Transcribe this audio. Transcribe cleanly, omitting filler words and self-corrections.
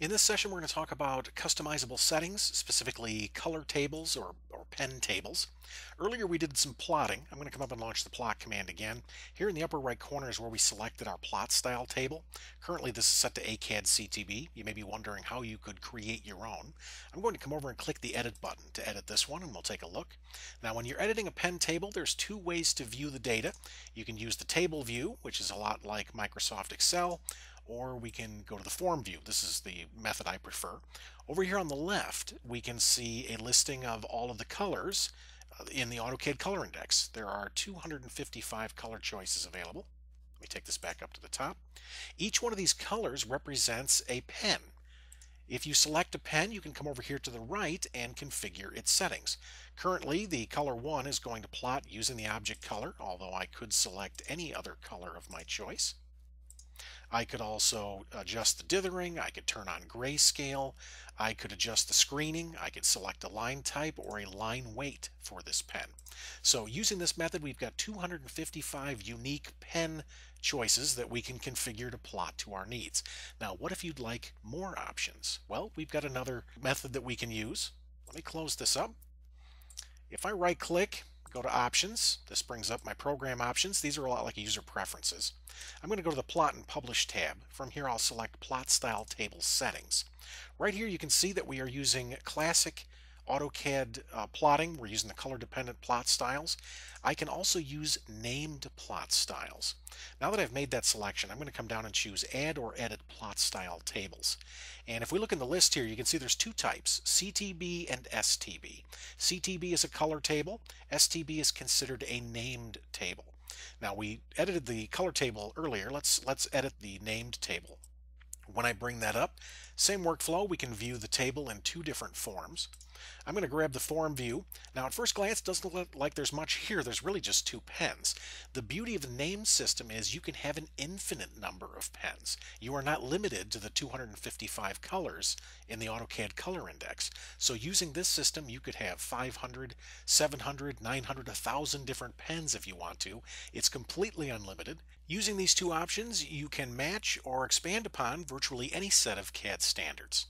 In this session, we're going to talk about customizable settings, specifically color tables or pen tables. Earlier, we did some plotting. I'm going to come up and launch the plot command again. Here in the upper right corner is where we selected our plot style table. Currently, this is set to ACAD CTB. You may be wondering how you could create your own. I'm going to come over and click the edit button to edit this one, and we'll take a look. Now, when you're editing a pen table, there's two ways to view the data. You can use the table view, which is a lot like Microsoft Excel, or we can go to the form view. This is the method I prefer. Over here on the left, we can see a listing of all of the colors in the AutoCAD Color Index. There are 255 color choices available. Let me take this back up to the top. Each one of these colors represents a pen. If you select a pen, you can come over here to the right and configure its settings. Currently, the color 1 is going to plot using the object color, although I could select any other color of my choice. I could also adjust the dithering, I could turn on grayscale, I could adjust the screening, I could select a line type or a line weight for this pen. So using this method, we've got 255 unique pen choices that we can configure to plot to our needs. Now, what if you'd like more options? Well, we've got another method that we can use. Let me close this up. If I right click, go to options. This brings up my program options. These are a lot like user preferences. I'm going to go to the plot and publish tab. From here, I'll select plot style table settings. Right here, you can see that we are using classic AutoCAD plotting. We're using the color dependent plot styles. I can also use named plot styles. Now that I've made that selection, I'm going to come down and choose add or edit plot style tables. And if we look in the list here, you can see there's two types, CTB and STB. CTB is a color table. STB is considered a named table. Now we edited the color table earlier. Let's edit the named table. When I bring that up, same workflow, we can view the table in two different forms. I'm going to grab the form view. Now at first glance, it doesn't look like there's much here. There's really just two pens. The beauty of the name system is you can have an infinite number of pens. You are not limited to the 255 colors in the AutoCAD Color Index. So using this system, you could have 500, 700, 900, 1,000 different pens if you want to. It's completely unlimited. Using these two options, you can match or expand upon virtually any set of CAD standards.